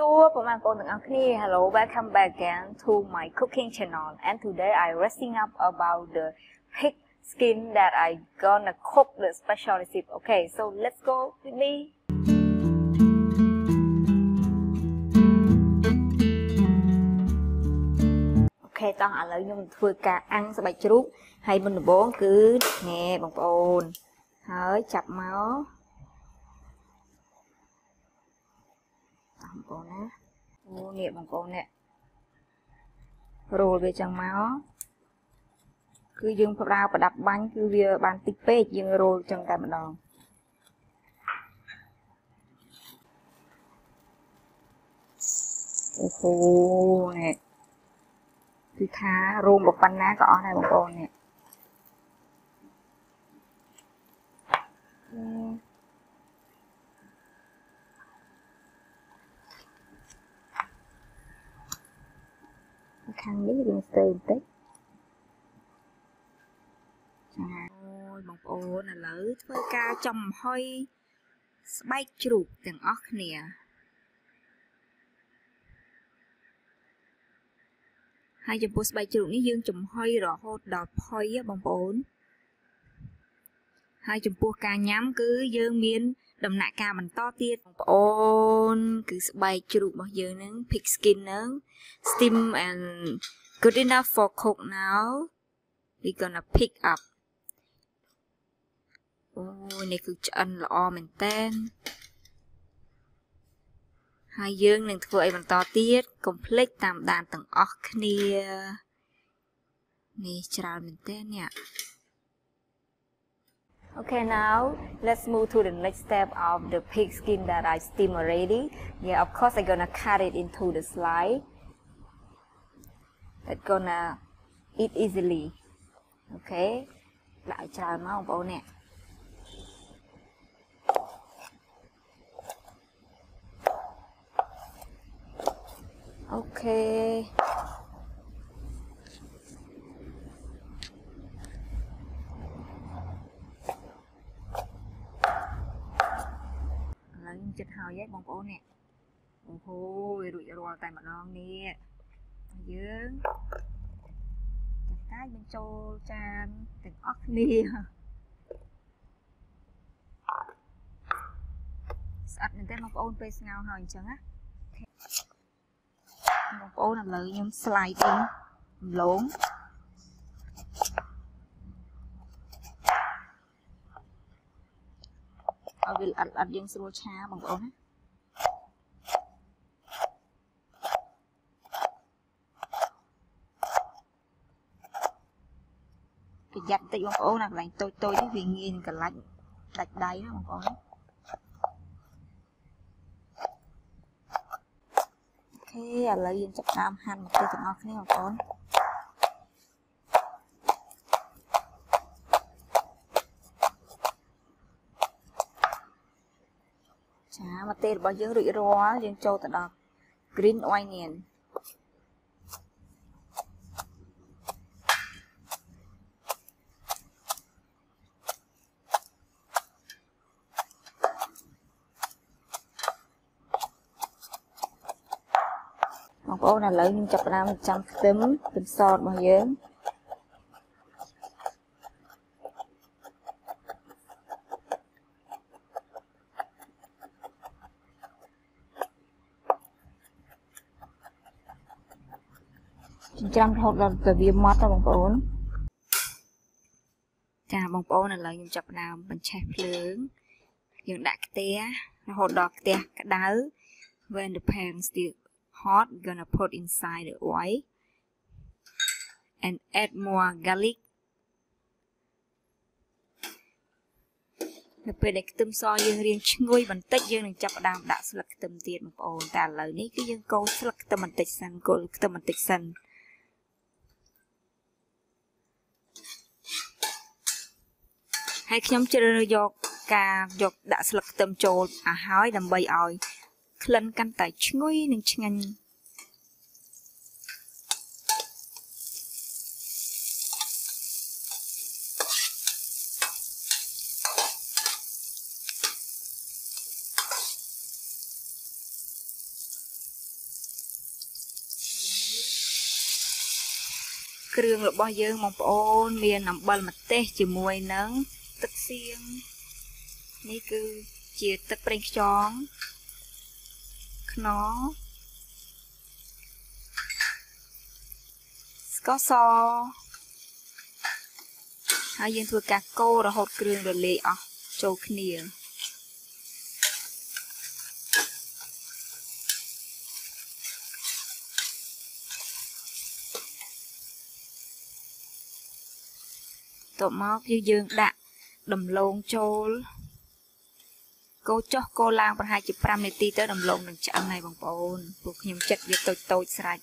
Hello, welcome back again to my cooking channel. And today I'm resting up about the pig skin that I gonna cook the special recipe. Okay, so let's go with me. Okay, tao ăn lấy nhung thưa cả ăn sẽ bạch chuột. Hay mình bốn cứ nghe bằng ồn. Hỡi chập máu. Cô nè, ô nghiệp bằng cô nè, rồi về chẳng máu, cứ dừng vào rau và đập bánh cứ về bàn tịch pê dừng rồi chẳng cả một đòn. Ồ nè, cứ thả rôm một bánh ná cỏ này bằng cô nè. Khăn biết đường từ tích ôi bọc ô là lỡ thôi ca chồng hơi bay chuột từng óc nè hai chồng bố bay chuột ní dương chồng hơi rõ hột đọt hơi á bọc ổn hai chồng bố ca nhám cứ dương miên đầm nạ ca mình to tiết bọc ổn cứ bay chuột bao giờ nướng pig skin nướng steam and good enough for cook now. We're gonna pick up. Oh, này cứ ăn lò mình tên. Hai dương nên thưa ai bằng to tiết, complete tam đàn tầng ốc nia. Này chào mình tên nha. Okay, now let's move to the next step of the pig skin that I steam already. Yeah, of course I'm gonna cut it into the slice. It's gonna eat easily. Okay, lại chào máu bố nè. Okay. Chật hào giác bóng bố nè. Ôi rụi rùa tay mặt non nè. Dương chặt cái bên châu chan từng ốc nè. Sạch nên tên bóng bố bê xe ngào hồi chẳng á. Bóng bố nằm lợi nhóm slide đi. Lốn vì ăn dân sô cha bằng ổn á. Cái dạch tích bằng ổn là lạnh tôi chứ vì nghiên cả lạnh đạch đáy đó bằng ổn á. Thế là lấy dân chắc đam hành một cây chẳng ngọt này bằng ổn. Mà tê là bao giờ rủi ro dân châu tận đọc green onion một ô là lợi nhưng chọc ra 100 tấm sọt bao giờ chăm thốt là cái viêm mắt bằng ổn. Chà bằng ổn là lời dùng chọc nào bằng chạp lớn. Nhưng đã cái té, hột đọt cái té, cái đá. When the pan still hot, we're gonna put inside the oil. And add more garlic. Để bây để cái tùm so dương riêng ngôi bằng tích dương đừng chọc đàm đã sẽ là cái tùm tiền bằng ổn. Tà lời này cái dương câu sẽ là cái tùm bằng tích xanh, cô là cái tùm bằng tích xanh. Hãy nhóm chơi vô ca vô đã sạc tâm trộn à hói đầm bầy ỏi lên căn tài chui nên chân anh Krương lộp bói dương mong ôn miền nằm bờ mặt tê chỉ mùi nắng tức xiên ní cứ chia tức bên chóng nó có so hai dân thua cà cô rồi hột Krương rồi lệ ở châu khnia tụi móc như dương đạn đầm lông trôi cô cho cô lang và 25 nét tí tới đầm lông đừng chạm này bằng bồn buộc nhung chặt việc tôi sạch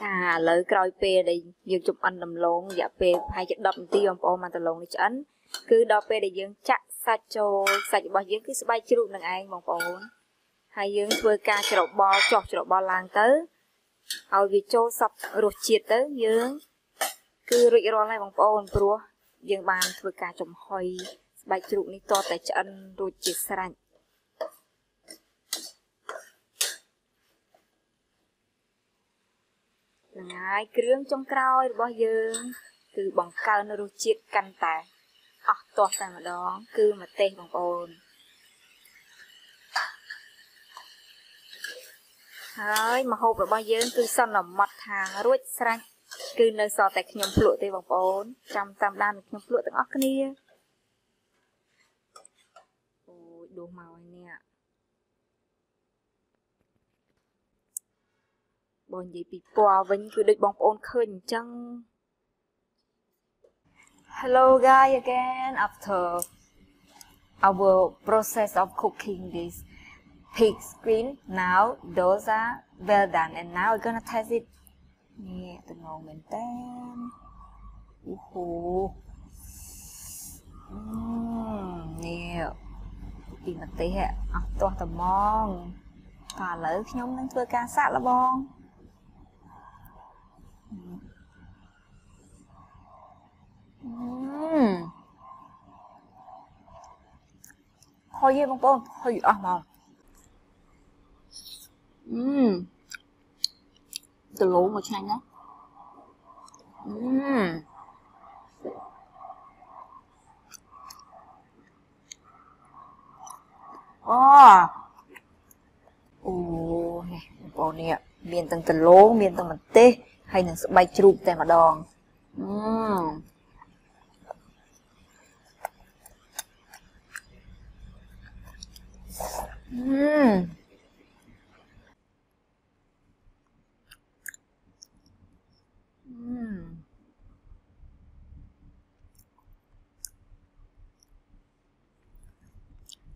à lỡ coi pe để dương chụp ăn đầm lông dạ pe 2 chặt đập tí bằng bồn mà đầm lông để chấn cứ đo pe để dương chặt sạch cho sạch bao dương cứ bay chịu đựng ai bằng bồn hai dương vừa ca chọc bò lang tới ao vi cho sập ruột chìa tới dương cứ rụi ro lại bằng bồn pro dương bàn vừa ca chồng hoi bay chịu đựng này to tại chân ruột chìa sạch ngài Krương trong cõi bò dương cứ bằng cao nó ruột chìa canh tài à, to tại mà đó cứ mà tê bằng ồn hơi mà hộp rồi bao dương cứ xong là mặt hàng ruột xanh cứ nơi so tại nhóm lụa tê bằng ồn trong tam đan nhóm lụa tận óc nia ôi đồ màu nè bọn gì bị bò vinh cứ được bằng ồn khơi chăng. Hello guys again after our process of cooking this pig skin. Now those are well done and now we're gonna taste it. Yeah, the moment then. Yeah. Tìm mặt tí hả? Toa tầm mong. Tòa lỡ nhóm đang thưa ca sát là bong. Thôi dê bông bông, thôi dụ ớt màu. Từ lỗ một chanh đó. Ồ, nè, bông nè. Miền tầng từ lỗ, miền tầng mặt tê. Hay là sẽ bay chụp tay mà đòn.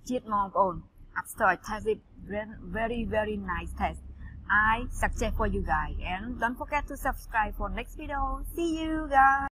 Cheat mong on. After I taste it, very, very nice taste. I suggest for you guys and don't forget to subscribe for next video. See you guys.